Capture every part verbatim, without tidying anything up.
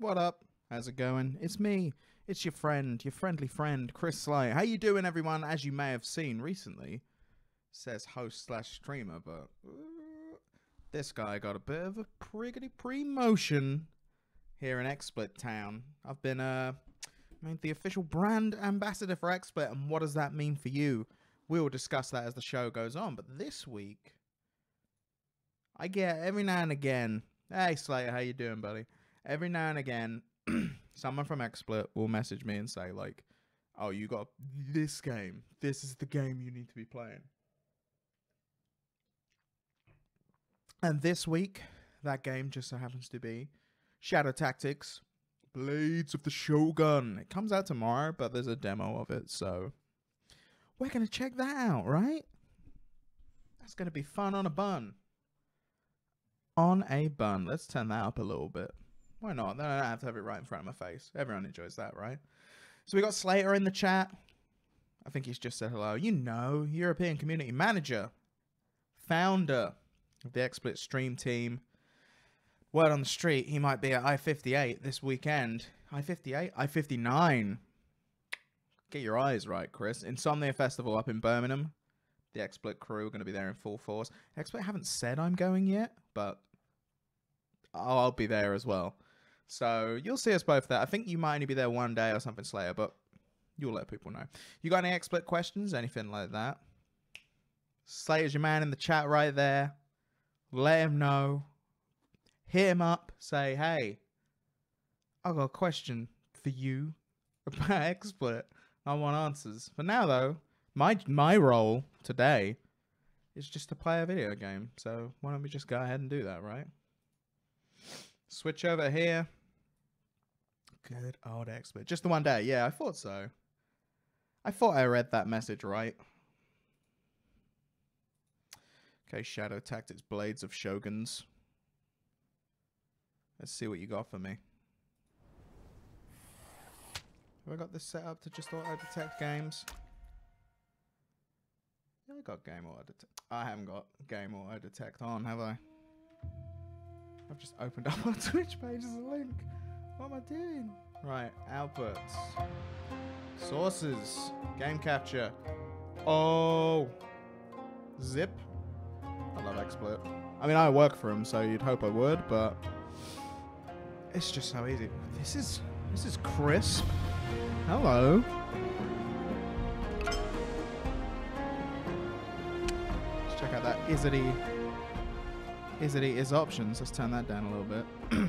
What up? How's it going? It's me. It's your friend, your friendly friend, Chris Slight. How you doing, everyone? As you may have seen recently, says host slash streamer, but uh, this guy got a bit of a priggity pre-motion here in XSplit town. I've been uh, made the official brand ambassador for XSplit, and what does that mean for you? We'll discuss that as the show goes on, but this week, I get every now and again, hey Slater, how you doing, buddy? Every now and again, someone from XSplit will message me and say, like, oh, you got this game. This is the game you need to be playing. And this week, that game just so happens to be Shadow Tactics Blades of the Shogun. It comes out tomorrow, but there's a demo of it, so we're going to check that out, right? That's going to be fun on a bun. On a bun. Let's turn that up a little bit. Why not? Then I don't have to have it right in front of my face. Everyone enjoys that, right? So we got Slater in the chat. I think he's just said hello. You know, European community manager, founder of the XSplit stream team. Word on the street, he might be at I fifty-eight this weekend. I fifty-eight? I fifty-nine. Get your eyes right, Chris. Insomnia Festival up in Birmingham. The XSplit crew are going to be there in full force. XSplit haven't said I'm going yet, but I'll be there as well. So you'll see us both there. I think you might only be there one day or something, Slayer, but you'll let people know. You got any XSplit questions? Anything like that? Slayer's your man in the chat right there. Let him know. Hit him up. Say, hey, I've got a question for you about XSplit. I want answers. For now, though, my, my role today is just to play a video game. So why don't we just go ahead and do that, right? Switch over here. Good old XSplit. Just the one day. Yeah, I thought so. I thought I read that message right. Okay, Shadow Tactics Blades of Shoguns. Let's see what you got for me. Have I got this set up to just auto-detect games? Yeah, I got game auto-detect. I haven't got game auto-detect on, have I? I've just opened up our Twitch page as a link. What am I doing? Right, outputs. Sources. Game capture. Oh. Zip. I love XSplit. I mean, I work for him, so you'd hope I would, but it's just so easy. This is, this is crisp. Hello. Let's check out that Izzity. Is it is options? Let's turn that down a little bit.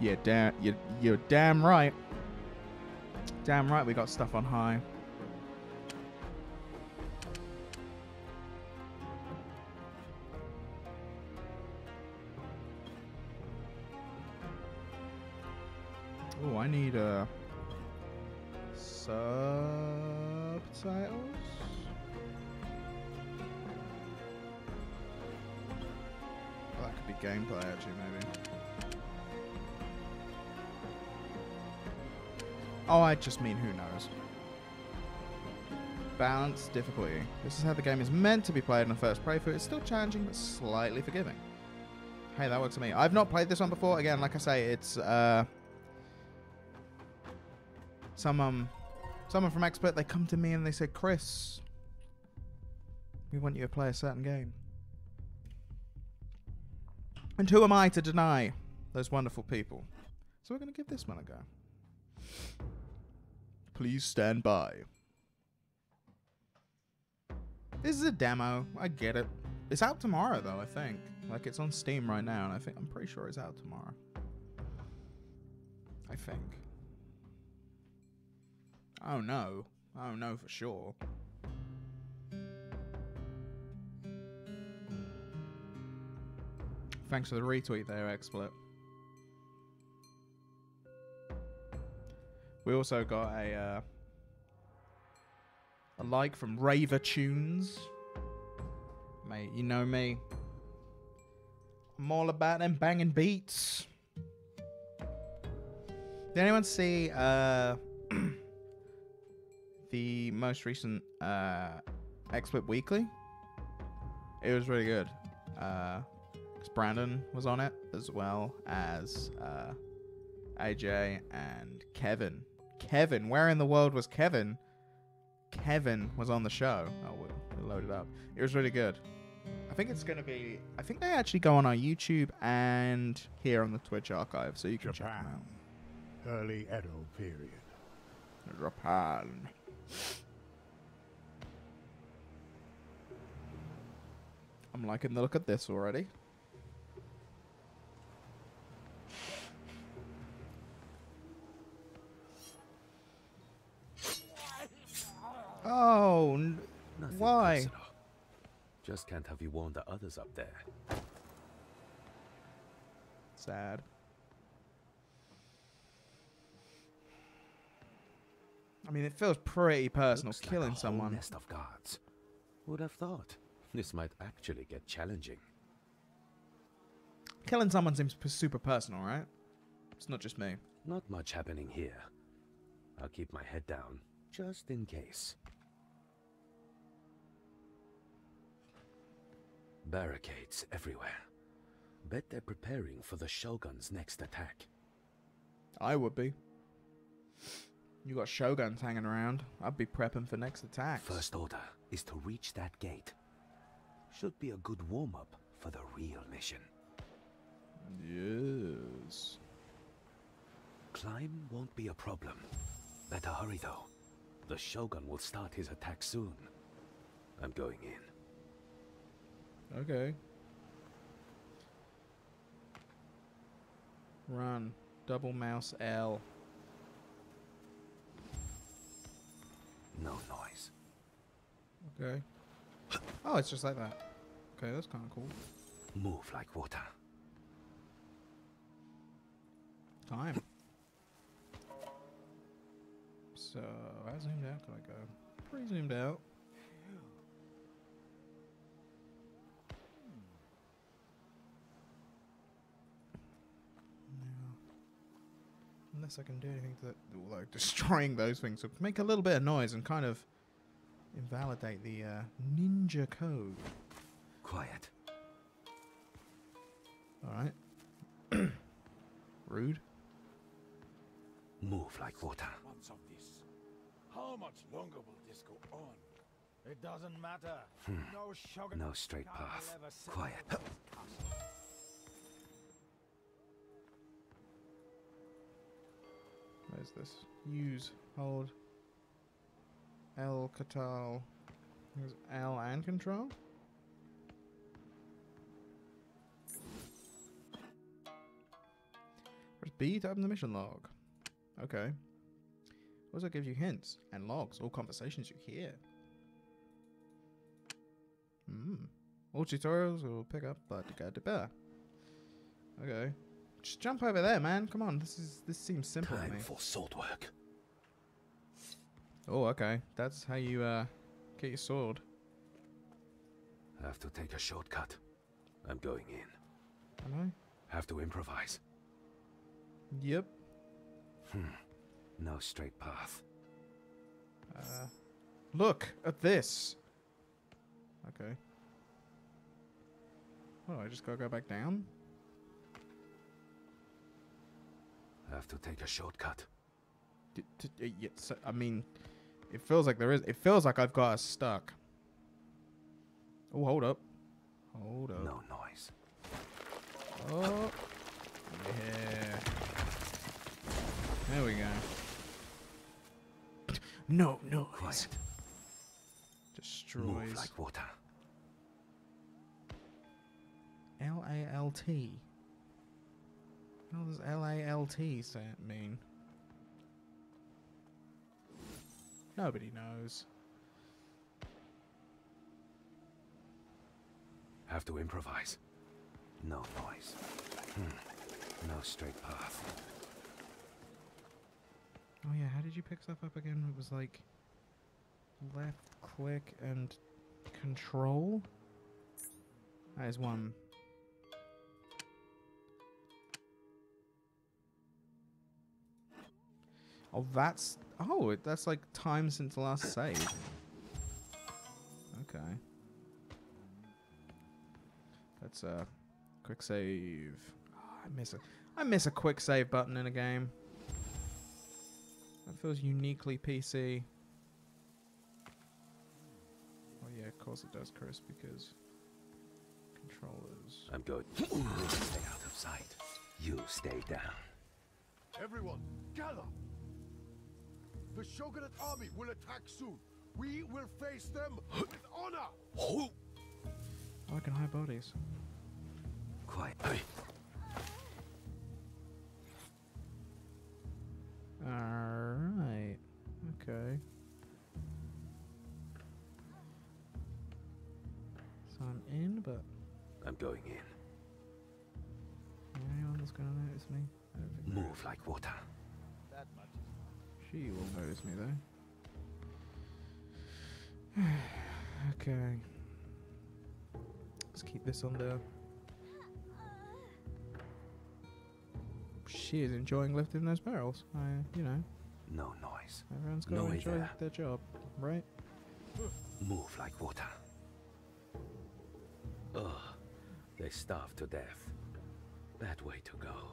Yeah, damn, you, you're damn right. Damn right, we got stuff on high. Oh, I need uh, subtitles. That could be gameplay, actually, maybe. Oh, I just mean who knows. Balance difficulty. This is how the game is meant to be played on the first playthrough. It's still challenging, but slightly forgiving. Hey, that works for me. I've not played this one before. Again, like I say, it's uh, someone, someone from XSplit. They come to me and they say, Chris, we want you to play a certain game. And who am I to deny those wonderful people? So we're going to give this one a go. Please stand by. This is a demo. I get it. It's out tomorrow, though, I think. Like, it's on Steam right now, and I think I'm pretty sure it's out tomorrow. I think. I don't know. I don't know for sure. Thanks for the retweet there, XSplit. We also got a uh, a like from Raver Tunes. Mate, you know me. I'm all about them banging beats. Did anyone see uh, the most recent uh, XSplit Weekly? It was really good. Uh... because Brandon was on it, as well as uh, A J and Kevin. Kevin, where in the world was Kevin? Kevin was on the show. Oh, we'll load it up. It was really good. I think it's going to be... I think they actually go on our YouTube and here on the Twitch archive, so you can Japan. Check them out. Early Edo period. Japan. I'm liking the look at this already. Oh, n Nothing why? Personal. Just can't have you warned the others up there. Sad. I mean, it feels pretty personal. Looks killing like a someone. Whole nest of guards. Would have thought this might actually get challenging. Killing someone seems super personal, right? It's not just me. Not much happening here. I'll keep my head down just in case. Barricades everywhere. Bet they're preparing for the Shogun's next attack. I would be. You got Shoguns hanging around. I'd be prepping for next attack. First order is to reach that gate. Should be a good warm-up for the real mission. Yes. Climb won't be a problem. Better hurry though. The Shogun will start his attack soon. I'm going in. Okay. Run. Double mouse L. No noise. Okay. Oh, it's just like that. Okay, that's kind of cool. Move like water. Time. So, how zoomed out can I go? Pretty zoomed out. Unless I can do anything to that, like destroying those things will make a little bit of noise and kind of invalidate the uh, ninja code. Quiet. All right. Rude. Move like water. Months of this. How much longer will this go on? It doesn't matter. Hmm. No sugar. No straight path. Quiet. Where's this? Use, hold, L, Catal. There's L and control. Press B to open the mission log. Okay. Also gives you hints and logs, all conversations you hear. Hmm. All tutorials will pick up, but you gotta do better. Okay. Just jump over there, man. Come on, this is this seems simple. Time to me. For sword work. Oh, okay. That's how you uh, get your sword. I have to take a shortcut. I'm going in. Am I? Have to improvise. Yep. Hmm. No straight path. Uh, look at this. Okay. Oh, I just gotta go back down. Have to take a shortcut. I mean, it feels like there is. It feels like I've got us stuck. Oh, hold up. Hold up. No noise. Oh. Yeah. There we go. No noise. Quiet. Destroys. Move like water. L A L T. What does L A L T mean? Nobody knows. Have to improvise. No noise. Hmm. No straight path. Oh yeah, how did you pick stuff up again? It was like left click and control? That is one. Oh, that's... Oh, that's like time since the last save. Okay. Let's uh, Quick save. Oh, I miss a, I miss a quick save button in a game. That feels uniquely P C. Oh yeah, of course it does, Chris, because controllers. I'm good. You stay out of sight. You stay down. Everyone, gather. The Shogunate army will attack soon. We will face them with honor. Oh, I can hide bodies. Quiet. All right. Okay. So I'm in, but I'm going in. Anyone that's gonna notice me? I don't think Move that. like water. That much. She will notice me though. Okay. Let's keep this on there. She is enjoying lifting those barrels. I, you know. No noise. Everyone's got no to enjoy there. their job, right? Move like water. Ugh, they starved to death. Bad way to go.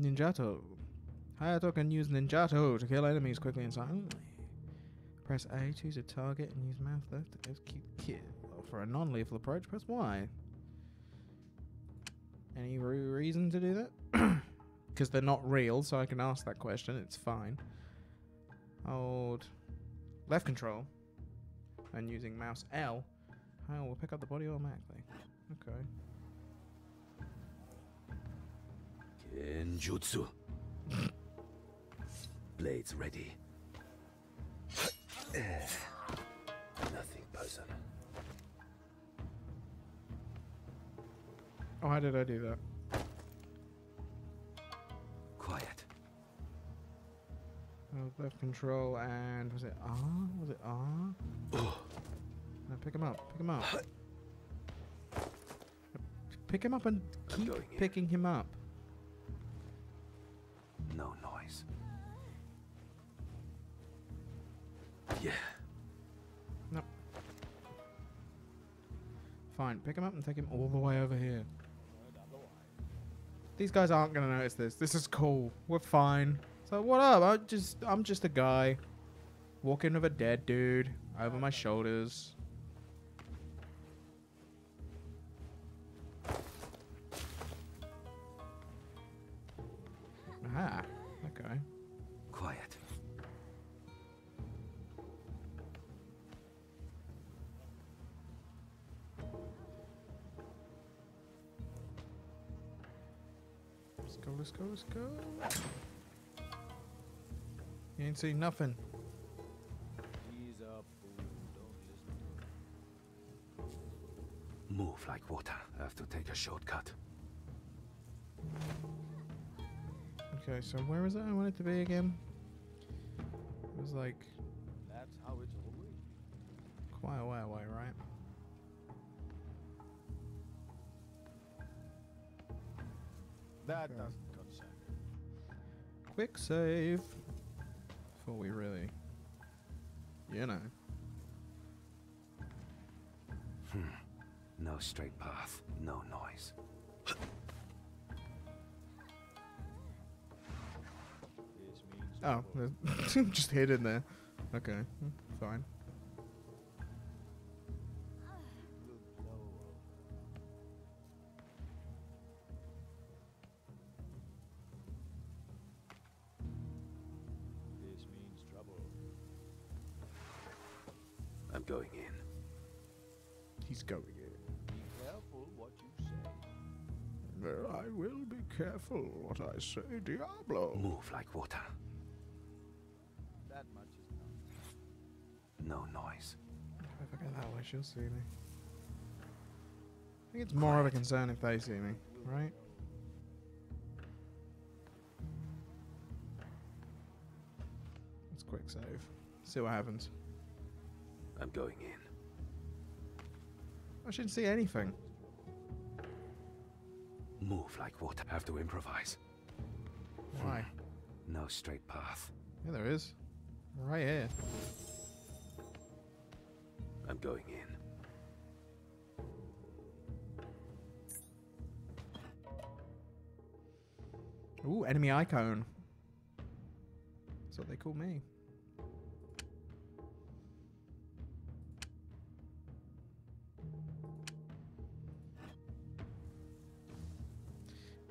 Ninjato. Hayato can use Ninjato to kill enemies quickly and silently. Press A, choose a target, and use mouse left to execute kill. For a non-lethal approach, press Y. Any re reason to do that? Because they're not real, so I can ask that question. It's fine. Hold left control, and using mouse L, I will pick up the body automatically. Okay. Kenjutsu. Blades ready. Nothing personal. Oh, how did I do that? Quiet. Oh, left control and was it R? Was it R? Oh. No, pick him up. Pick him up. Pick him up and keep picking in. him up. No noise. Yeah. No. Fine, pick him up and take him all the way over here. These guys aren't gonna notice this. This is cool. We're fine. So what up? I just I'm just a guy walking with a dead dude over my shoulders. Ah, okay. Quiet. Let's go, let's go, let's go. You ain't seen nothing. Move like water. I have to take a shortcut. Okay, so where was it I wanted to be again? It was like... That's how it's always. Quite a way away, right? That doesn't concern me. Quick save. Before we really, you know. Hmm. No straight path. No noise. Oh, just hid in there. Okay, fine. Going in. He's going in. Be careful what you say. Well, I will be careful what I say, Diablo. Move like water. That much is enough. No noise. If I go that way, she'll see me. I think it's more Quiet. of a concern if they see me, right? Let's quick save. See what happens. I'm going in. I shouldn't see anything. Move like water. I have to improvise. Why? No straight path. Yeah, there is. Right here. I'm going in. Ooh, enemy icon. That's what they call me.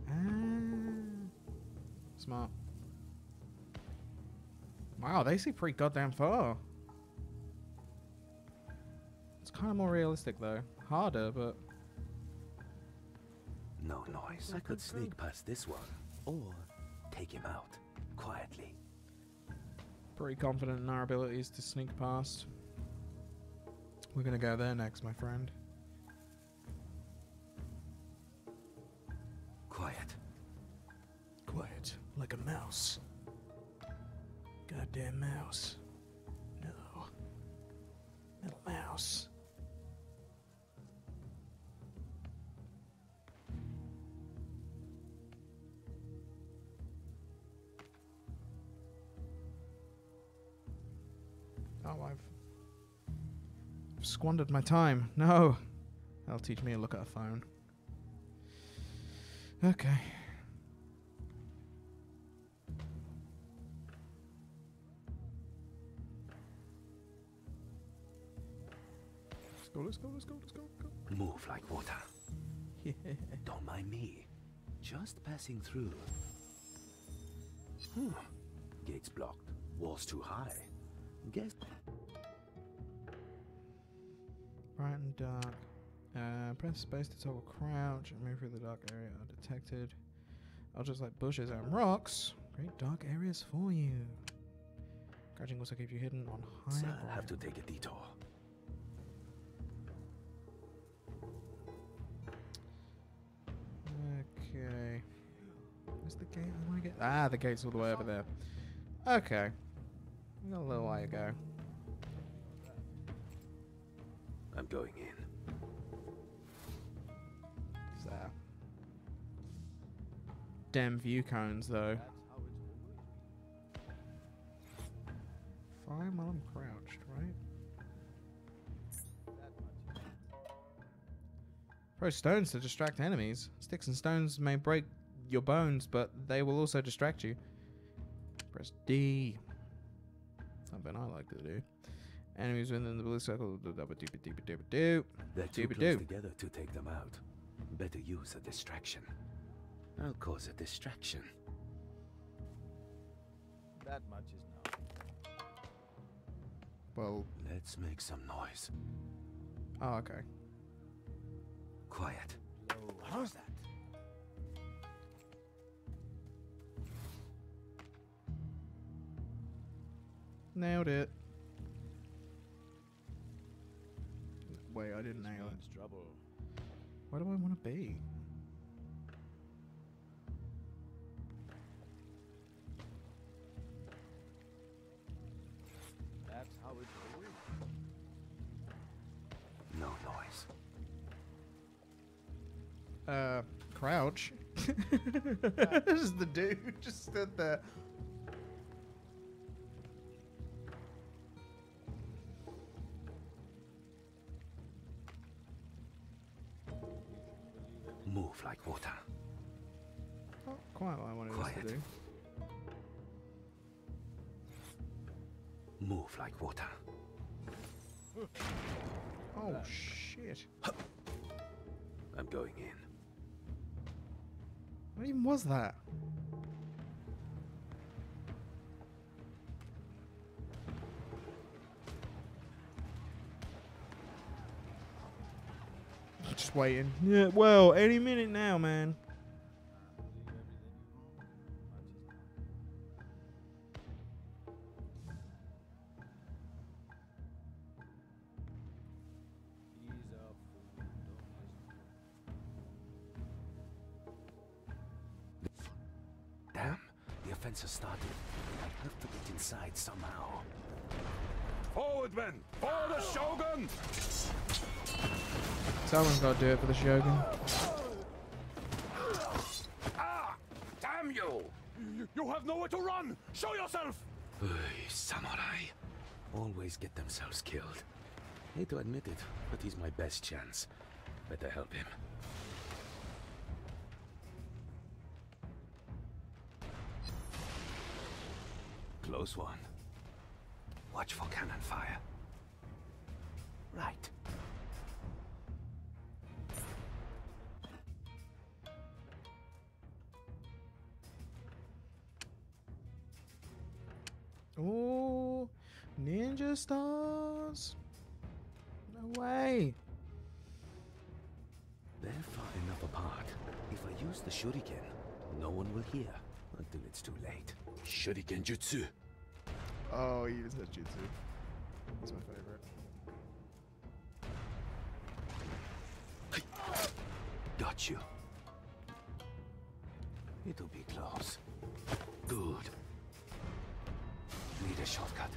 Ah, smart. Wow, they see pretty goddamn far. It's kind of more realistic though. Harder, but... No noise. I could sneak past this one. Or take him out quietly. Pretty confident in our abilities to sneak past. We're gonna go there next, my friend. Quiet. Quiet, like a mouse. Goddamn mouse. No. Little mouse. Oh, I've squandered my time. No. That'll teach me to look at a phone. Okay. Let's go, let's go, let's go, let's go, let's go. Move like water. Yeah. Don't mind me. Just passing through. Hmm. Gates blocked. Walls too high. Guess. Bright and dark. Uh, press space to toggle crouch and move through the dark area undetected. I'll just like bushes and rocks. Great dark areas for you. Crouching also keeps you hidden on high. So I'll have to take a detour. Okay. Where's the gate I want to get? Ah, the gate's all the way over there. Okay. We've got a little way to go. I'm going in. There. Damn view cones, though. Fine while I'm crouched, right? Throw stones to distract enemies. Sticks and stones may break your bones, but they will also distract you. Press D. Something I like to do. Enemies within the blue circle. They're too close together to take them out. Better use a distraction. I'll cause a distraction. That much is now. Well, let's make some noise. Oh, okay. Quiet. What was that? Nailed it. Wait, I didn't nail it. Trouble. Where do I want to be? That's how it's going. No noise. Uh, crouch. This is the dude who just stood there. Move like water. Not quite what I wanted us to do. Move like water. Oh um, shit. I'm going in. What even was that? Just waiting. Yeah, well, any minute now, man. Damn, the offense has started. I have to get inside somehow. Forward, men! For the Shogun! Someone's got to do it for the Shogun. Ah! Damn you! You, you have nowhere to run! Show yourself! Uy, samurai. Always get themselves killed. Hate to admit it, but he's my best chance. Better help him. Close one. Watch for cannon fire. Right. Oh, ninja stars. No way. They're far enough apart. If I use the shuriken, no one will hear until it's too late. Shuriken Jutsu. Oh, he used that jutsu. That's my favorite. Got you. It'll be close. Good. Need a shortcut.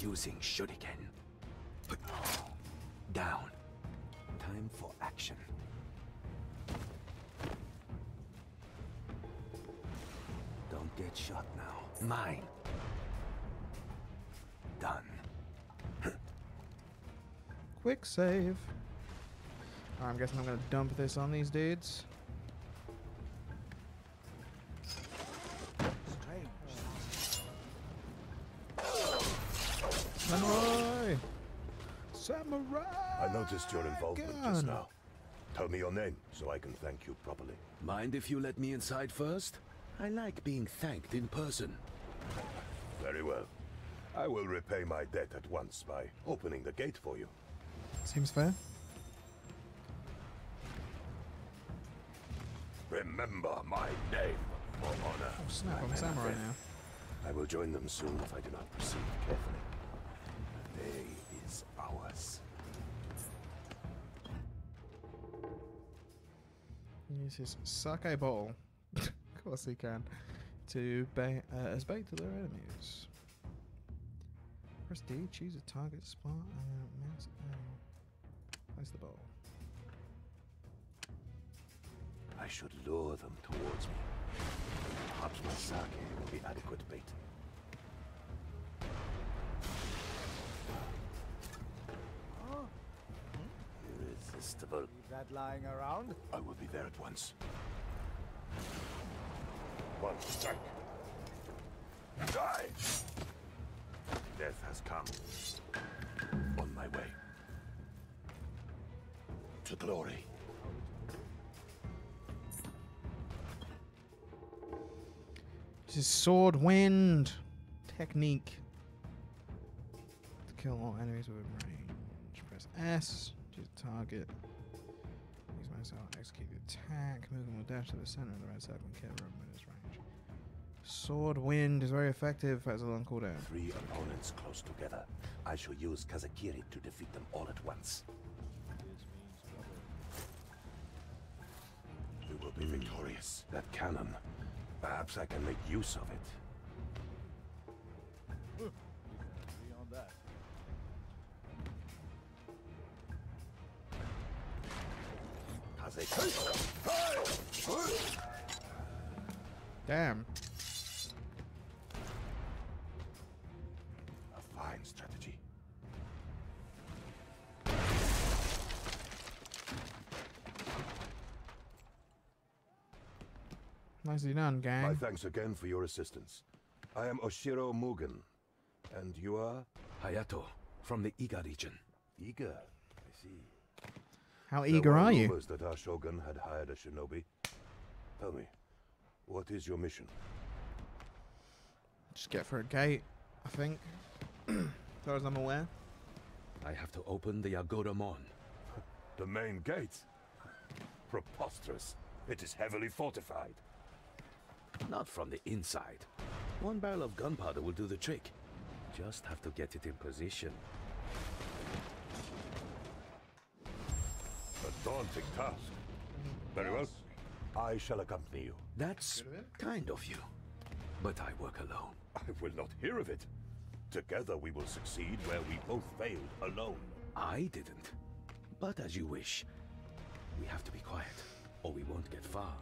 Using shuriken. Down. Time for action. Don't get shot now. Mine. Done. Quick save. I'm guessing I'm gonna dump this on these dudes. Samurai! Samurai! I noticed your involvement gun. Just now. Tell me your name so I can thank you properly. Mind if you let me inside first? I like being thanked in person. Very well. I will repay my debt at once by opening the gate for you. Seems fair. Remember my name for honor. Oh snap, I'm a samurai now. I will join them soon if I do not proceed carefully. Day is ours. Use his sake bowl. Of course he can. To bait uh, as bait to their enemies. Press D, choose a target spot, and mouse and place the bowl. I should lure them towards me. Perhaps my sake will be adequate bait. Leave that lying around. I will be there at once. One strike. Die! Death has come. On my way. To glory. This is sword wind technique. To kill all enemies within range. Press S. Target. Use my style, execute the attack. Mugen will dash to the center of the right side when Kevin is range. Sword wind is very effective as a long cooldown. Three opponents close together. I shall use Kazakiri to defeat them all at once. We will be victorious. That cannon. Perhaps I can make use of it. Damn. A fine strategy. Nicely done, gang. My thanks again for your assistance. I am Oshiro Mugen. And you are? Hayato, from the Iga region. Iga, I see. How eager are you? There were rumors that our shogun had hired a shinobi. Tell me, what is your mission? Just get for a gate, I think. As far as I'm aware. I have to open the Yaguramon. The main gate? Preposterous. It is heavily fortified. Not from the inside. One barrel of gunpowder will do the trick. Just have to get it in position. Daunting task. Very well. I shall accompany you. That's kind of you. But I work alone. I will not hear of it. Together we will succeed where we both failed alone. I didn't. But as you wish. We have to be quiet, or we won't get far.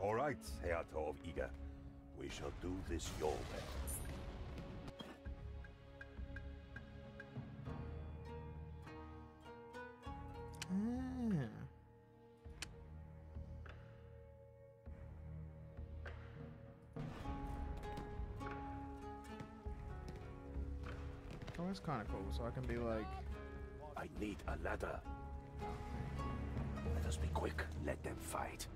All right, Hayato of Iga. We shall do this your way. it's kind of cool, so I can be like... I need a ladder. Let us be quick. Let them fight.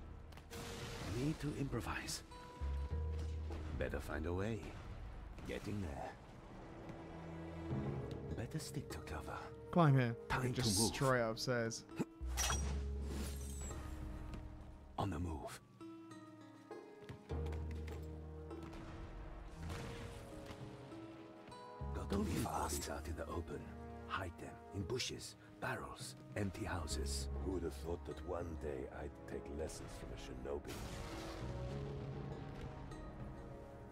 Need to improvise. Better find a way. Getting there. Better stick to cover. Climb here. Time to just move. Straight upstairs. On the move. Don't be fast out in the open. Hide them in bushes, barrels, empty houses. Who would have thought that one day I'd take lessons from a shinobi?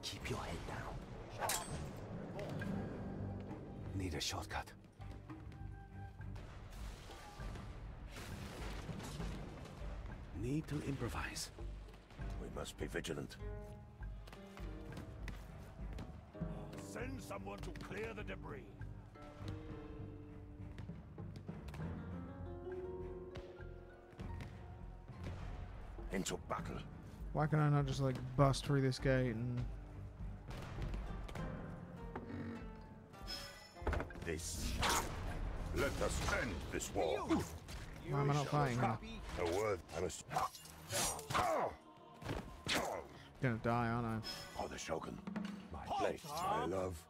Keep your head down. Need a shortcut. Need to improvise. We must be vigilant. Send someone to clear the debris. Into battle. Why can I not just like bust through this gate and... This. Let us end this war. You. Why am I not fighting her? The word I must. Gonna die, aren't I? Oh, the Shogun. My blade, my love.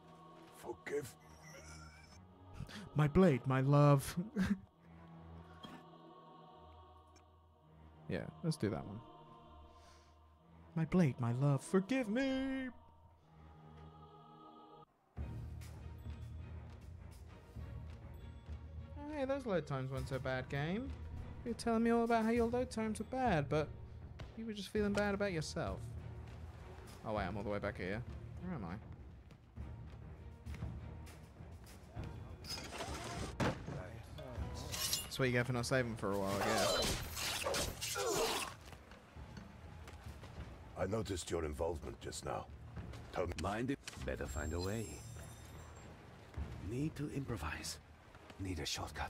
Forgive me. My blade, my love. Yeah, let's do that one. My blade, my love. Forgive me. Hey, those load times weren't so bad, game. You're telling me all about how your load times are bad, but you were just feeling bad about yourself. Oh wait, I'm all the way back here. Where am I? That's what you get for not saving for a while, I guess. I noticed your involvement just now. Tell me. Mind it. Better find a way. Need to improvise. Need a shortcut.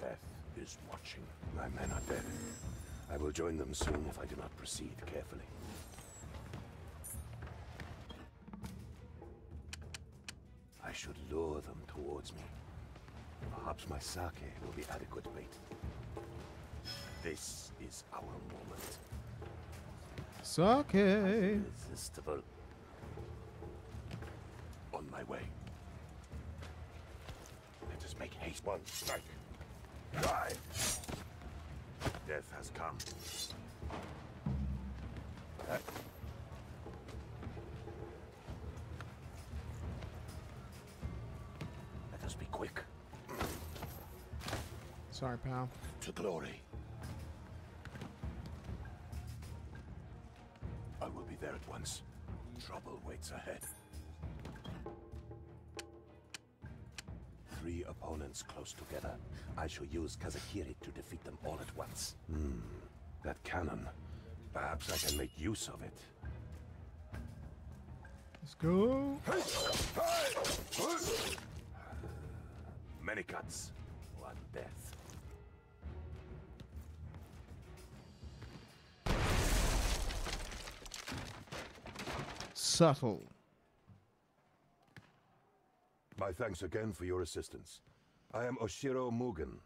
Death is watching. My men are dead. I will join them soon if I do not proceed carefully. I should lure them towards me. Perhaps my sake will be adequate bait. This is our moment. Sake! Irresistible. On my way. Let us make haste. One strike. Die! Death has come. Uh. Sorry, pal. To glory. I will be there at once. Trouble waits ahead. Three opponents close together. I shall use Kazakiri to defeat them all at once. Hmm. That cannon. Perhaps I can make use of it. Let's go. Many cuts. One death. Subtle. My thanks again for your assistance. I am Oshiro Mugen,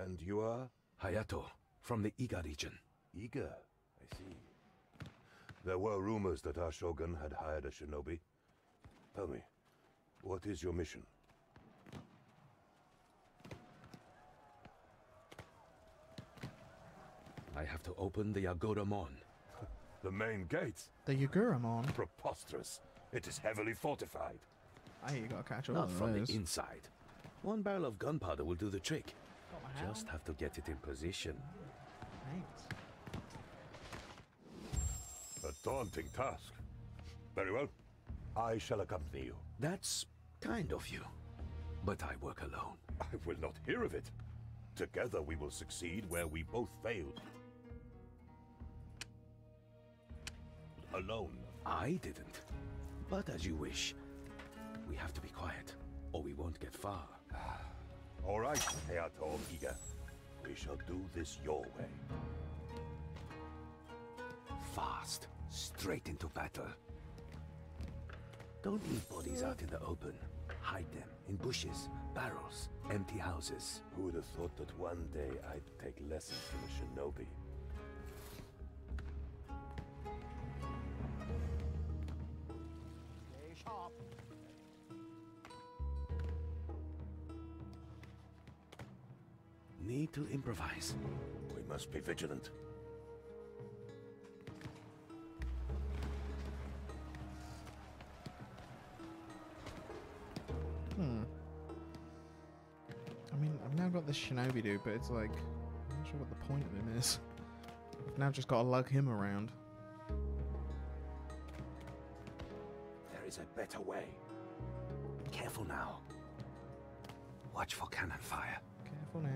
and you are? Hayato, from the Iga region. Iga, I see. There were rumors that our Shogun had hired a shinobi. Tell me, what is your mission? I have to open the Yaguramon. The main gates. The Yaguramon. Preposterous. It is heavily fortified. I hear you gotta catch all Not from those. The inside. One barrel of gunpowder will do the trick. Just have to get it in position. Thanks. A daunting task. Very well. I shall accompany you. That's kind of you. But I work alone. I will not hear of it. Together we will succeed where we both failed. Alone. I didn't. But as you wish. We have to be quiet, or we won't get far. All right, Hayato and Iga. We shall do this your way. Fast, straight into battle. Don't leave bodies out in the open. Hide them in bushes, barrels, empty houses. Who would have thought that one day I'd take lessons from a shinobi? Need to improvise. We must be vigilant. Hmm. I mean, I've now got this shinobi dude, but it's like, I'm not sure what the point of him is. I've now just got to lug him around. There is a better way. Careful now. Watch for cannon fire. For now.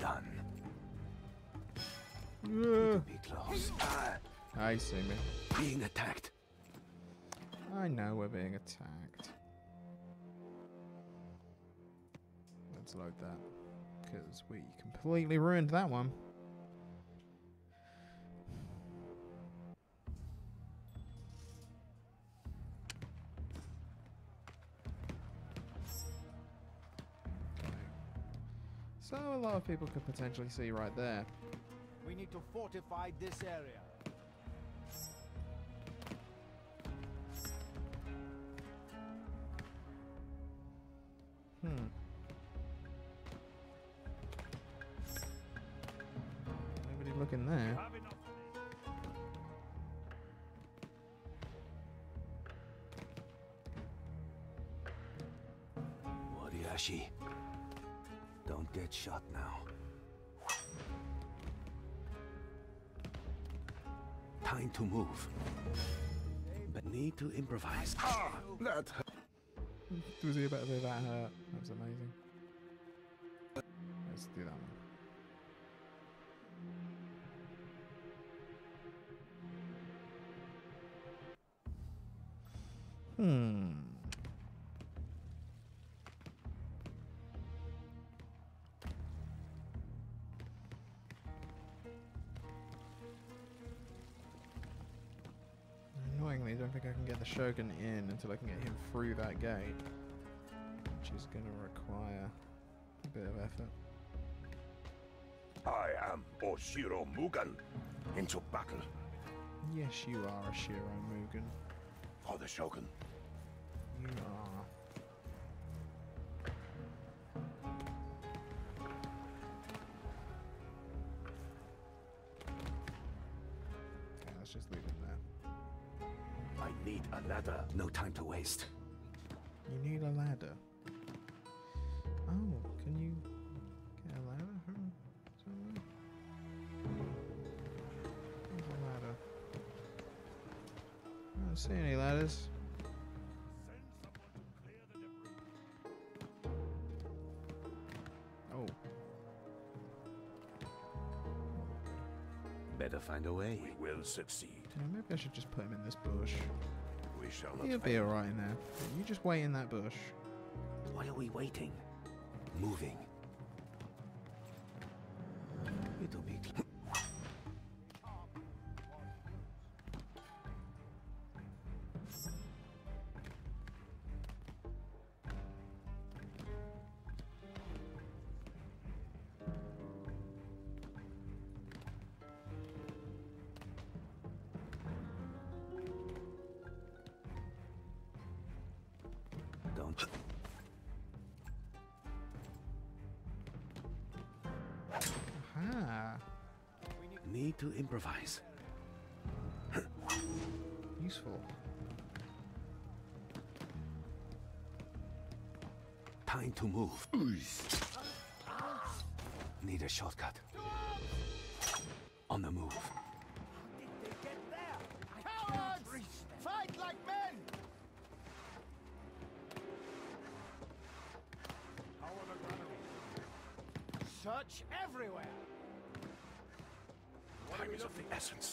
Done. Yeah. Be close. I see me. Being attacked. I know we're being attacked. Let's load that. Because we completely ruined that one. So a lot of people could potentially see right there. We need to fortify this area. Hmm. Nobody looking there. Moriyashi. Don't get shot now. Time to move. But need to improvise. Ah, that hurt. Was he about to say that hurt? That was amazing. Let's do that one. Hmm. Shogun in until I can get him through that gate, which is going to require a bit of effort. I am Oshiro Mugen, into battle. Yes, you are Oshiro Mugen. For the Shogun. You are. Okay, let's just leave it there. I need a ladder. No time to waste. You need a ladder. Oh, can you get a ladder from somewhere? Where's a ladder? I don't see any ladders. Oh. Better find a way. We will succeed. Yeah, maybe I should just put him in this bush. We shall not. He'll be alright in there. You just wait in that bush. Why are we waiting? Moving. It'll be clear. To improvise. Useful. Time to move. Need a shortcut. On the move. How did they get there? Cowards! Fight like men! Search everywhere! Time is of the essence.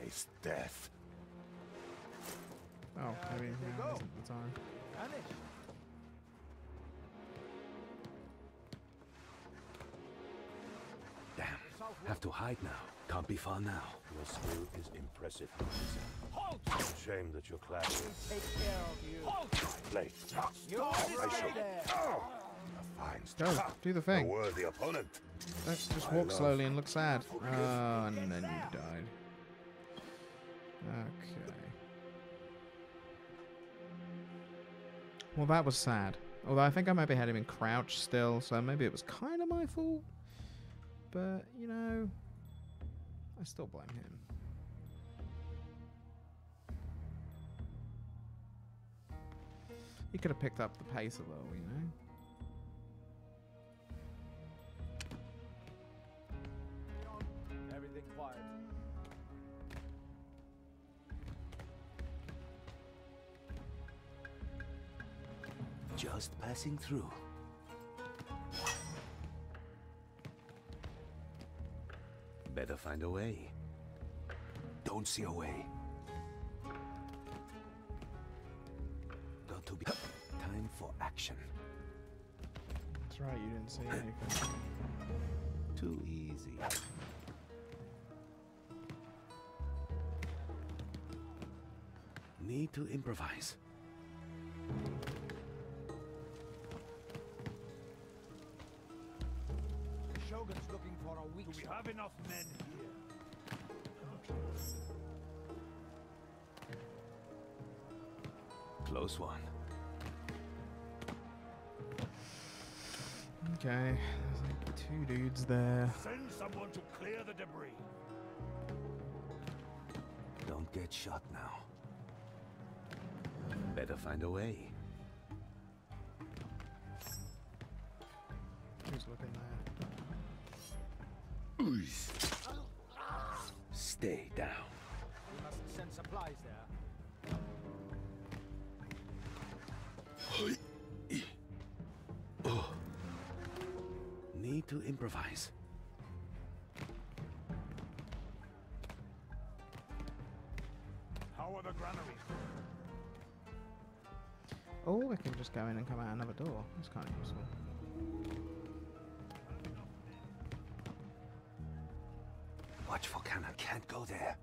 Face death. Oh, I mean, yeah, isn't the time. Damn. Have to hide now. Can't be far now. Your skill is impressive. Hold! shame that your class will take care of you. Late. You're oh, a fine start. Go, do the thing. A worthy opponent. Don't just walk slowly and look sad. Oh, and then you died. Okay. Well, that was sad. Although I think I maybe had him in crouch still, so maybe it was kind of my fault. But, you know, I still blame him. He could have picked up the pace a little, you know? Everything quiet. Just passing through. Better find a way. Don't see a way. Got to be time for action. That's right, you didn't say anything. Too easy. Need to improvise. Shogun's looking for a weak. Do we have enough men here? Close one. Okay, there's like two dudes there. Send someone to clear the debris. Don't get shot now. Better find a way. Who's looking there? Oof. Stay down. We must send supplies there. Oh. Need to improvise. How are the granaries? Oh, I can just go in and come out another door. That's kind of useful. Watch for cannon. Can't go there.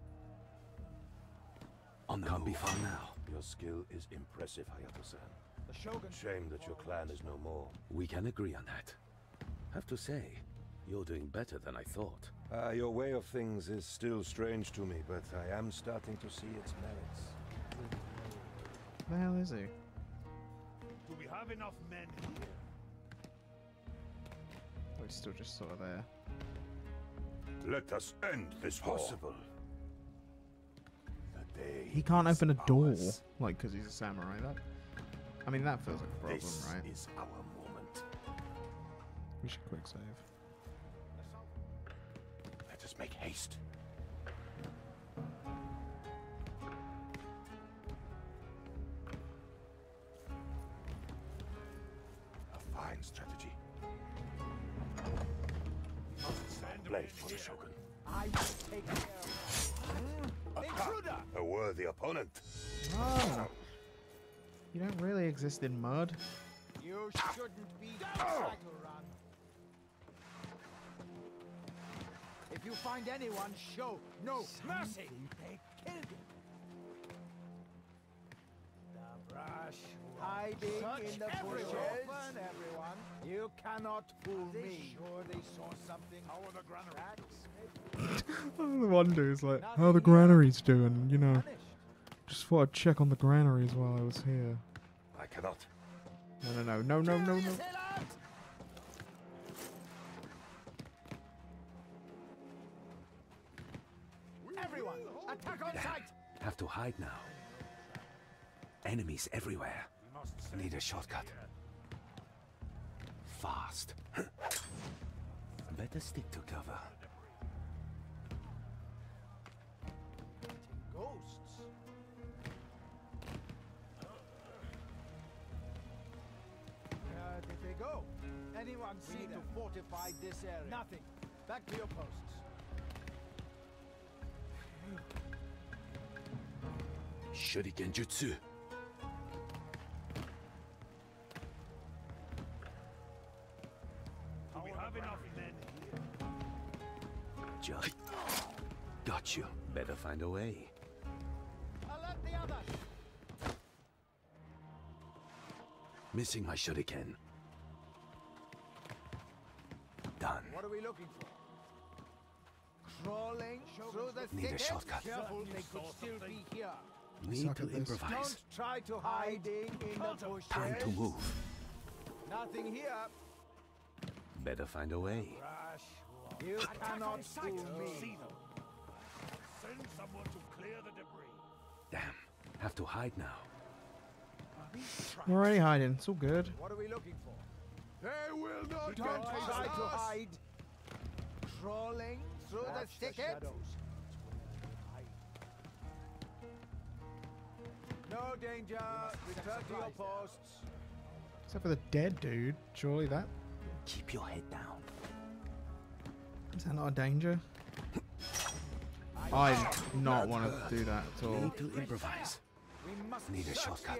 On the Can't move. Be far now. Your skill is impressive, Hayato-san. The Shogun. Shame that your clan is no more. We can agree on that. Have to say, you're doing better than I thought. Uh, your way of things is still strange to me, but I am starting to see its merits. Where the hell is he? Have enough men here. Oh, he's still just sort of there. Let us end this possible. The day he can't open a door, ours. Like because he's a samurai. That, I mean, that feels like a problem, this right? This is our moment. We should quick save. Let us make haste. Strategy. Blade for the Shogun. I will take care. Intruder! A worthy opponent. Oh. You don't really exist in mud. You shouldn't be outside to run. If you find anyone, show no mercy. They killed him. I be in the bushes. Open, everyone. You cannot fool they me. Sure they saw something. How are the granaries? The one dude's like, nothing how are the granaries doing? You know, just thought I'd check on the granaries while I was here. I cannot. No, no, no, no, no, no, no. Everyone, attack on sight. Have to hide now. Enemies everywhere. Need a shortcut. Fast. Better stick to cover. Ghosts. Where did they go? Anyone see them? To fortify this area. Nothing. Back to your posts. Shuriken Jutsu. Just got you. Better find a way. Alert the others. Missing my shuriken. Done. What are we looking for? Crawling through the Need a shortcut. Careful, they could still be here. Need Suck to improvise. Don't try to hide in the bushes. Time to move. Nothing here. Better find a way. Rush. You cannot fool me. See them. Send someone to clear the debris. Damn, have to hide now. We're already hiding. So good. What are we looking for? They will not get try to hide. Crawling through Watch the thicket. No danger. Return to your posts. Except for the dead dude. Surely that. Keep your head down. Is that not a danger? I do not want to do that at all. Need to improvise. We must need a shortcut.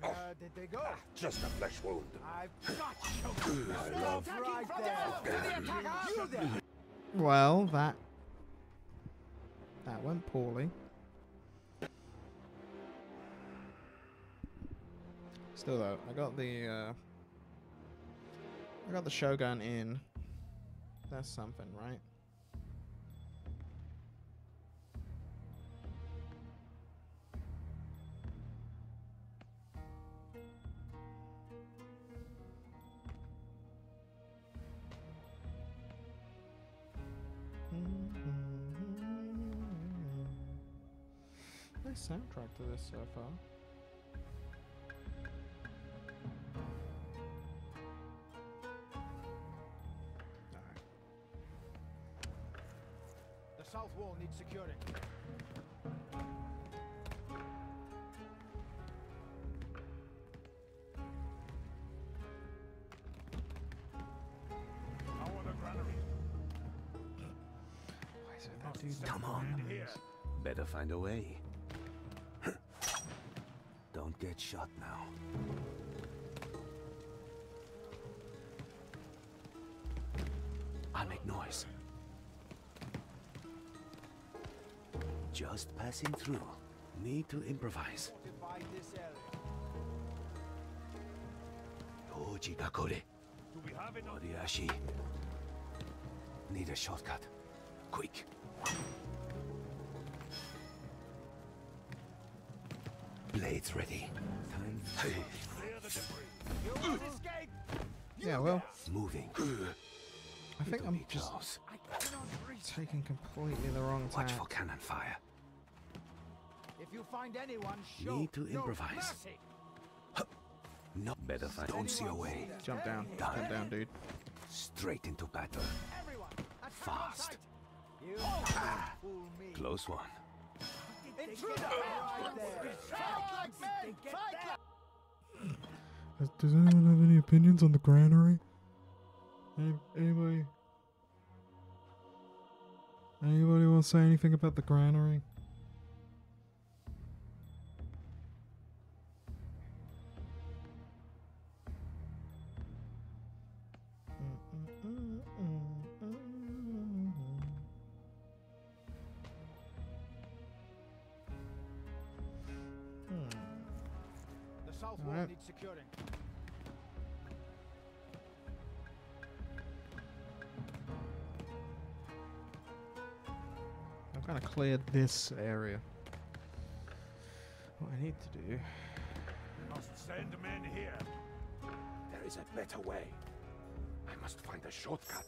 Where oh. did they go? Ah, just a flesh wound. I've got you. I love right there. Well, that that went poorly. Still though, I got the uh, I got the Shogun in. That's something, right? Nice soundtrack to this so far. The south wall needs securing. Come on, better find a way. Don't get shot now. I'll make noise. Just passing through. Need to improvise. Toji Kakore. Oriashi. Need a shortcut. Quick. Blades ready. Time to clear the debris. You must escape. Yeah, well, moving. I think I'm just taking completely the wrong time. Watch for cannon fire. If you find anyone, shoot. Need to improvise. No, better find. Don't see a way. Jump down. Done. Jump down, dude. Straight into battle. Everyone, fast. You ah. fool me. Close one. Does anyone have any opinions on the granary? Anybody? Anybody want to say anything about the granary? Securing. I've kind of cleared this area. What I need to do. You must send men here. There is a better way. I must find a shortcut.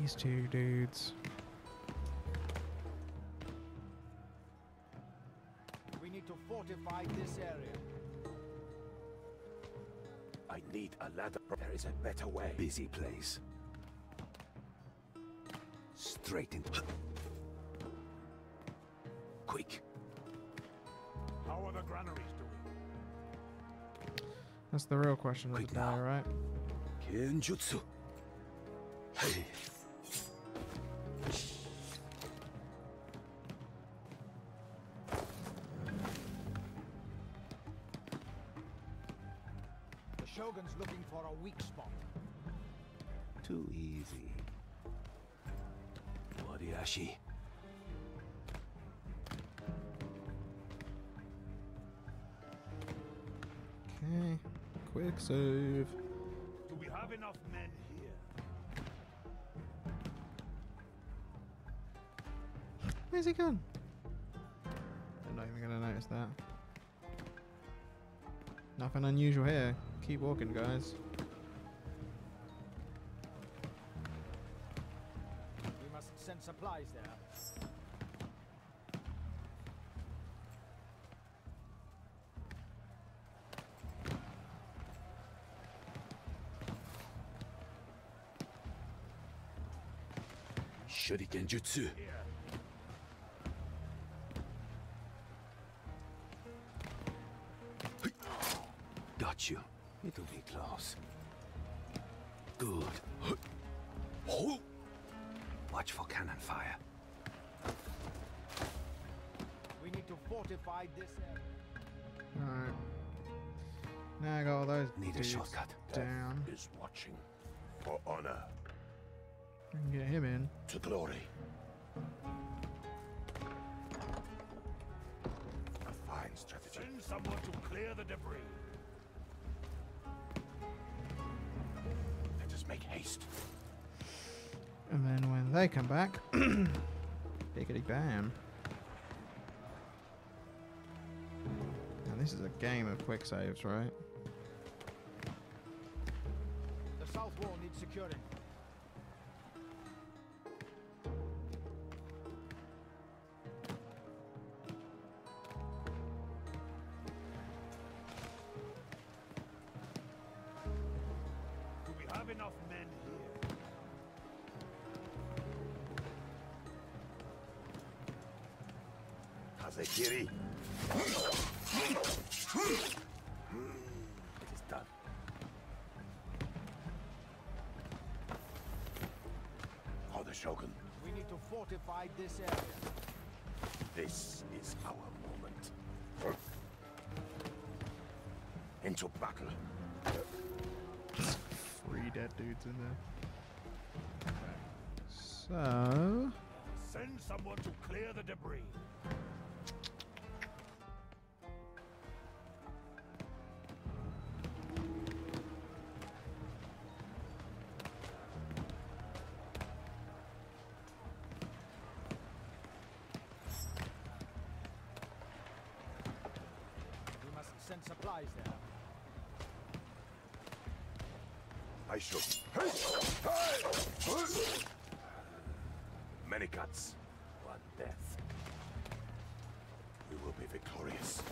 These two dudes. Fortify this area. I need a ladder. There is a better way. Busy place. Straight into. Quick. How are the granaries doing? That's the real question of the day, right? Kenjutsu. Hey. Looking for a weak spot. Too easy. Moriyashi. Quick save. Do we have enough men here? Where's he gone? I'm not even gonna notice that. Nothing unusual here. Keep walking, guys. We must send supplies there. Shuriken Jutsu. Got you. It'll be close. Good. Watch for cannon fire. We need to fortify this area. Alright. Now I got all those. Need a shortcut. Down. Death is watching for honor. We can get him in. To glory. A fine strategy. Send someone to clear the debris. Let us make haste. And then when they come back, biggity bam. Now this is a game of quick saves, right? The south wall needs securing. Kazakiri. It is done. Oh, the Shogun. We need to fortify this area. This is our moment. Into battle. Three dead dudes in there. So. Send someone to clear the debris. I should. Many cuts, one death. We will be victorious.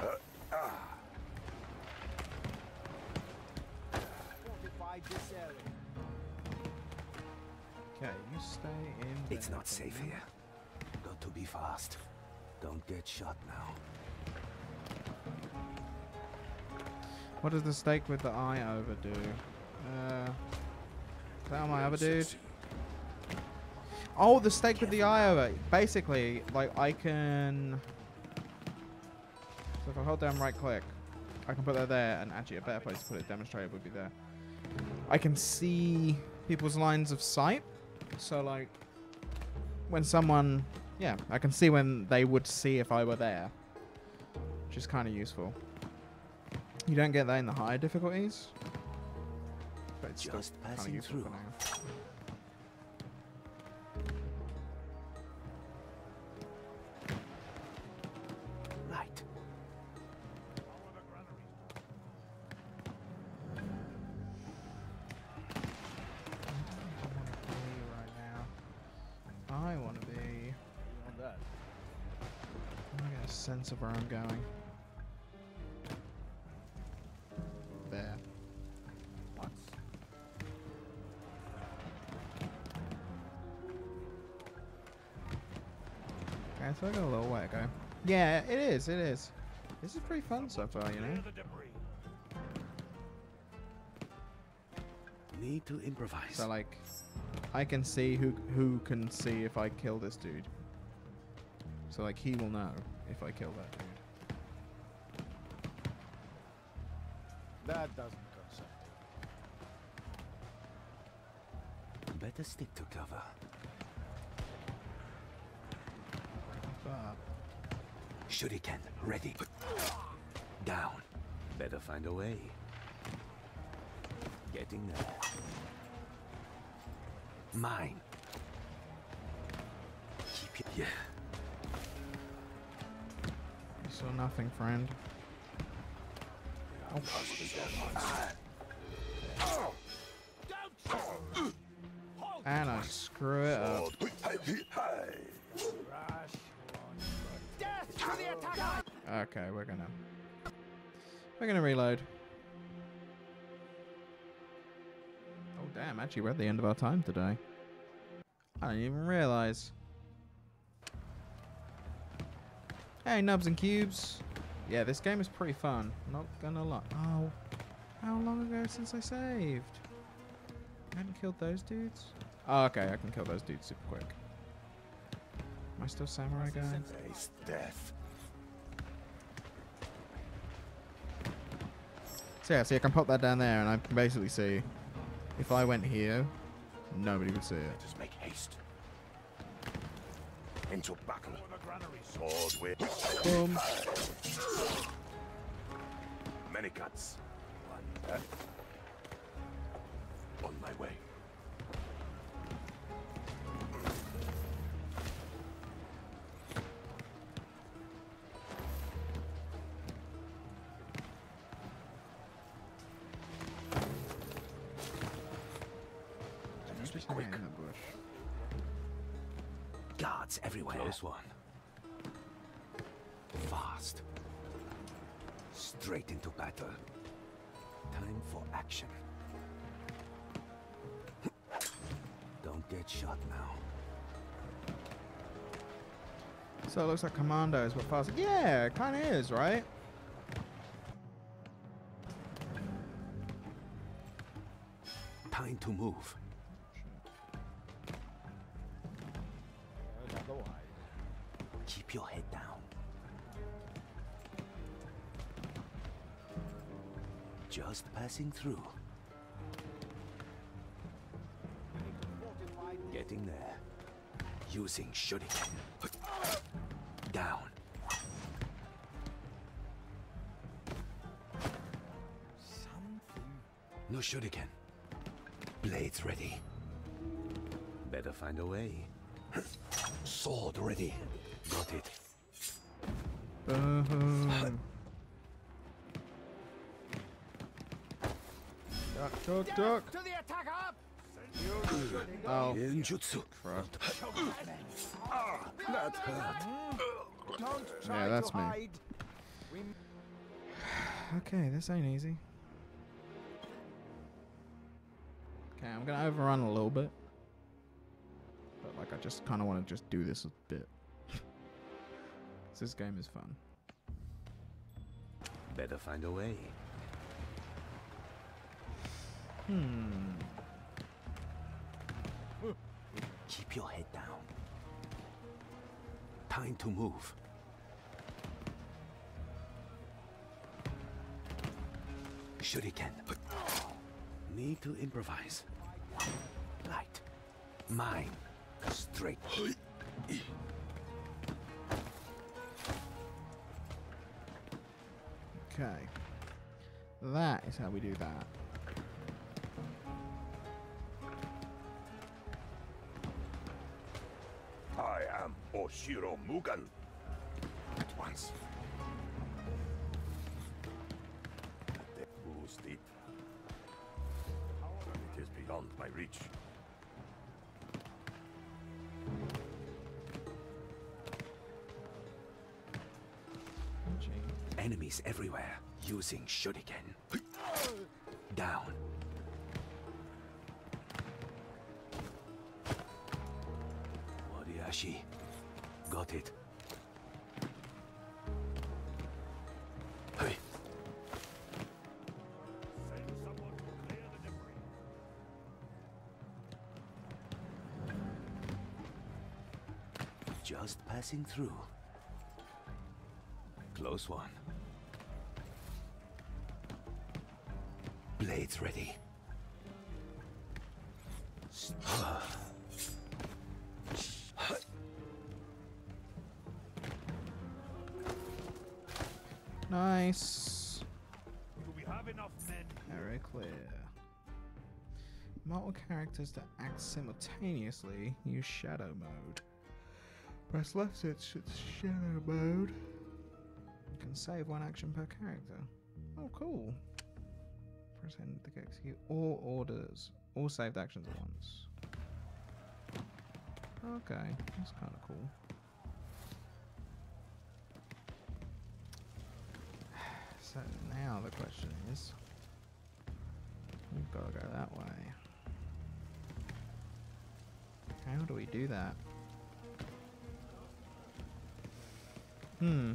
Uh, ah. Fortify this area. Okay, you stay in. It's not safe here. To be fast. Don't get shot now. What does the stake with the eye over do? Uh, is that on my other dude? Oh, the stake with the eye over. Basically, like I can. So if I hold down right click, I can put that there, and actually a better place to put it demonstrated would be there. I can see people's lines of sight. So like when someone. Yeah, I can see when they would see if I were there, which is kind of useful. You don't get that in the higher difficulties, but it's just still kind of useful for now. Right. I want to be. I got a sense of where I'm going. There. What? Okay, so I got a little way to go. Yeah, it is, it is. This is pretty fun so far, you know. Need to improvise. So like I can see who who can see if I kill this dude. So like he will know if I kill that dude. That doesn't concern me. Better stick to cover. up. Shuriken, ready. Down. Better find a way. Getting there. Mine. Keep it. Yeah. You saw nothing, friend. Oh, ah. Oh. And I screw it up. Okay, we're gonna we're gonna reload. Oh damn! Actually, we're at the end of our time today. I didn't even realize. Hey, nubs and cubes. Yeah, this game is pretty fun. Not gonna lie. Oh, how long ago since I saved? I haven't killed those dudes. Oh, okay, I can kill those dudes super quick. Am I still samurai guy? Face death. So yeah, see, I can pop that down there, and I can basically see. If I went here, nobody would see it. Let us make haste. Into battle. Sword with. Boom. Many cuts. On my way. Everywhere. Close one. Fast. Straight into battle. Time for action. Don't get shot now. So it looks like commandos were fast. Yeah, it kind of is, right? Time to move. Keep your head down. Just passing through. Getting there. Using shuriken. Down. Something. No shuriken. Blades ready. Better find a way. Sword ready. Got it. Uh-huh. Duck, duck, duck. To the attack up. Oh. Kenjutsu. Ah, that hurt. Yeah, that's me. Okay, this ain't easy. Okay, I'm gonna overrun a little bit. But like, I just kind of want to just do this a bit. This game is fun. Better find a way. Hmm. Keep your head down. Time to move. Shuriken. Need to improvise. Light. Mine. Straight. Okay, that is how we do that. I am Oshiro Mugen. At once. They boost it. It is beyond my reach. Enemies everywhere, using shuriken. Down. Moriyashi. Got it. Hey. Send someone to clear the debris. Just passing through. Close one. Blades ready. Nice. We have enough men. Very clear. Multiple characters that act simultaneously use shadow mode. Press left to shadow mode. You can save one action per character. Oh, cool. Press N to execute all orders, all saved actions at once. Okay, that's kind of cool. So now the question is, we've got to go that way. How do we do that? Hmm.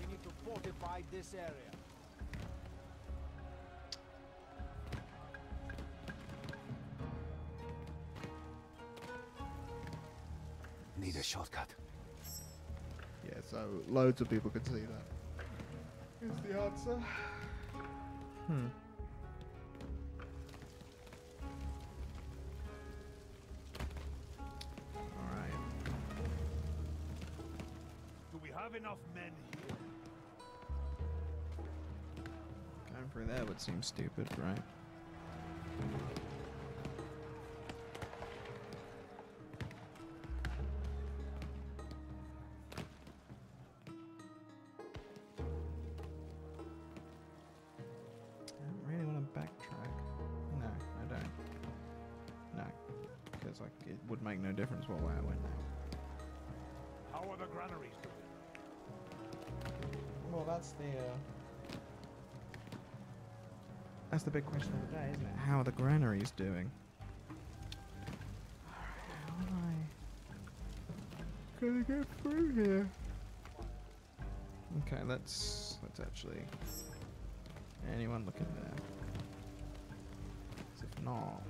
We need to fortify this area. Need a shortcut. Yeah, so loads of people could see that. Is the answer? Hmm. All right. Do we have enough men here? Going through there would seem stupid, right? Difference what way I went now. How are the granaries doing? Well, that's the uh, that's the big question of the day, isn't it? How are the granaries doing? How am I gonna get through here? Okay, let's let's actually. Anyone looking there? If not,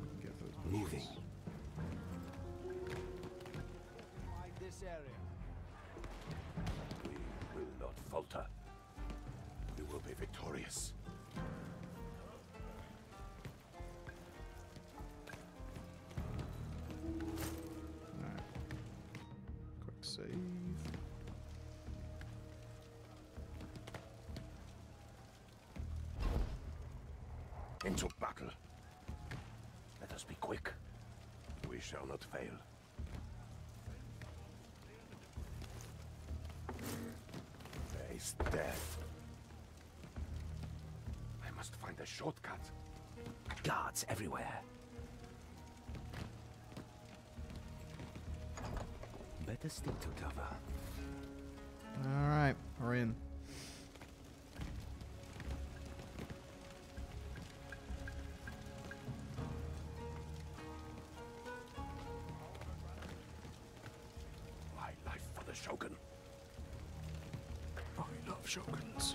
we can get those moving. Area. We will not falter. We will be victorious. Alright. Quick save. Into battle. Let us be quick. We shall not fail. Death. I must find a shortcut. Guards everywhere. Better stick to cover. All right, we're in. My life for the Shogun. Shoguns.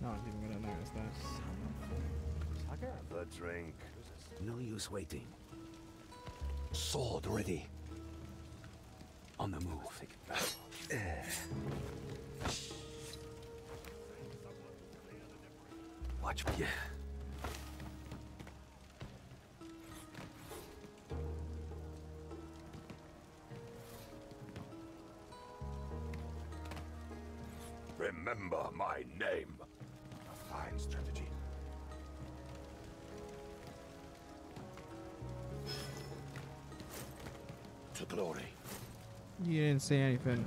No one's even gonna notice that. Okay. The drink. No use waiting. Sword ready. On the move. Watch me. Yeah. Remember my name. A fine strategy. To glory. You didn't see anything.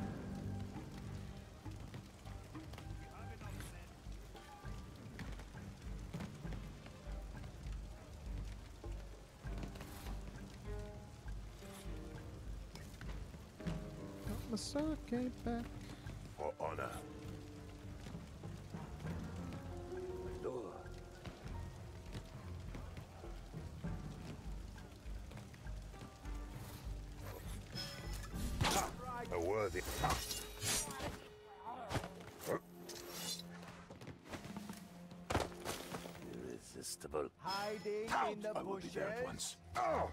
Got my circuit back. For honor. I will be there at once. Oh.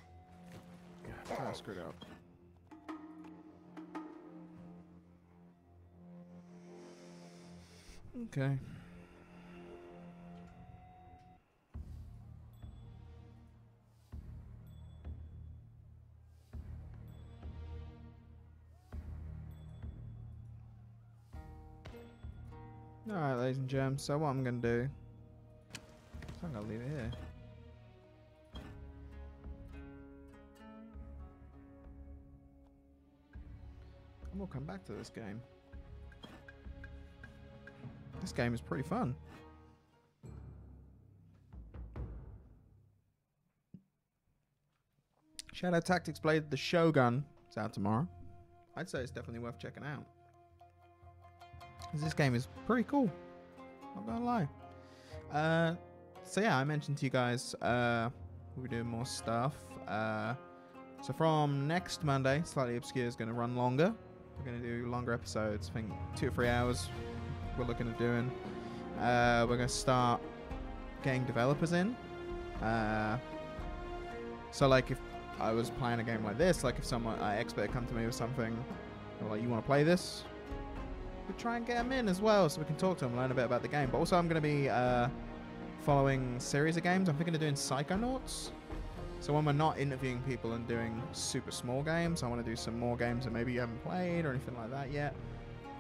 Yeah, I oh. screwed up. Okay. Alright, ladies and gems, so what I'm gonna do, I'm gonna leave it here. And we'll come back to this game. This game is pretty fun. Shadow Tactics Blades of the Shogun. It's out tomorrow. I'd say it's definitely worth checking out. This game is pretty cool. Not gonna lie. Uh, so yeah, I mentioned to you guys uh, we'll be doing more stuff. Uh, so from next Monday, Slightly Obscure is going to run longer. We're going to do longer episodes. I think two or three hours we're looking at doing. Uh, we're going to start getting developers in. Uh, so like if I was playing a game like this, like if someone, an expert come to me with something, or like, you want to play this? We'll try and get them in as well so we can talk to them, learn a bit about the game. But also I'm going to be uh, following series of games. I'm thinking of doing Psychonauts. So when we're not interviewing people and doing super small games, I want to do some more games that maybe you haven't played or anything like that yet.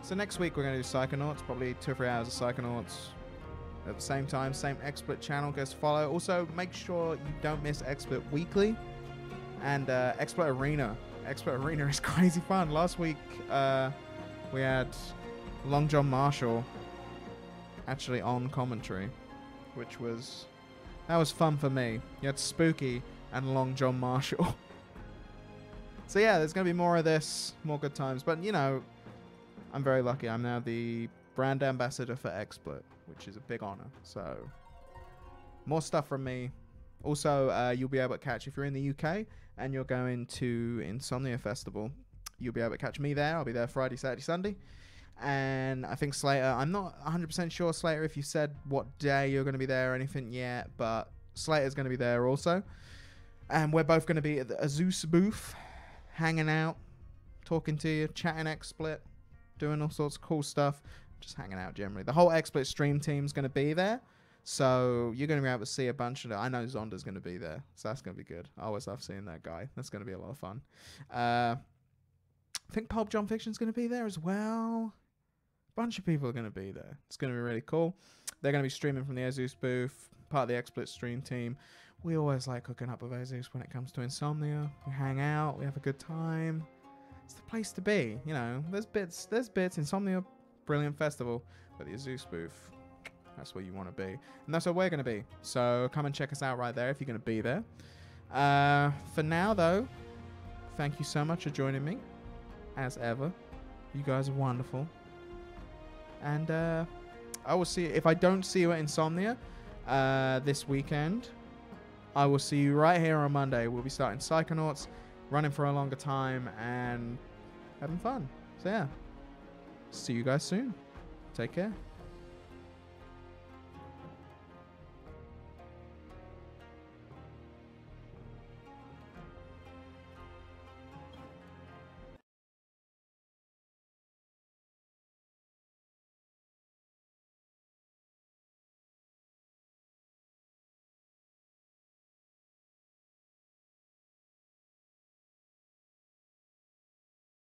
So next week we're going to do Psychonauts, probably two or three hours of Psychonauts. At the same time, same XSplit channel, go follow. Also, make sure you don't miss XSplit Weekly and uh, XSplit Arena. XSplit Arena is crazy fun. Last week uh, we had Long John Marshall actually on commentary, which was, that was fun for me. You had Spooky and Long John Marshall. So yeah, there's going to be more of this, more good times. But you know, I'm very lucky. I'm now the brand ambassador for XSplit, which is a big honor. So more stuff from me. Also, uh, you'll be able to catch, if you're in the U K and you're going to Insomnia Festival, you'll be able to catch me there. I'll be there Friday, Saturday, Sunday. And I think Slater, I'm not one hundred percent sure, Slater, if you said what day you're going to be there or anything yet, but Slater's going to be there also. And we're both going to be at the ASUS booth, hanging out, talking to you, chatting XSplit, doing all sorts of cool stuff, just hanging out generally. The whole XSplit stream team's going to be there, so you're going to be able to see a bunch of it. I know Zonda's going to be there, so that's going to be good. I always love seeing that guy. That's going to be a lot of fun. Uh, I think Pulp John Fiction's going to be there as well. Bunch of people are going to be there. It's going to be really cool. They're going to be streaming from the ASUS booth, part of the XSplit stream team. We always like hooking up with ASUS when it comes to Insomnia. We hang out, we have a good time. It's the place to be, you know. There's bits, there's bits. Insomnia, brilliant festival, but the ASUS booth, that's where you want to be, and that's where we're going to be. So come and check us out right there if you're going to be there. Uh, for now though, thank you so much for joining me, as ever. You guys are wonderful. And uh, I will see you. If I don't see you at Insomnia uh, this weekend, I will see you right here on Monday. We'll be starting Psychonauts, running for a longer time, and having fun. So yeah, see you guys soon. Take care.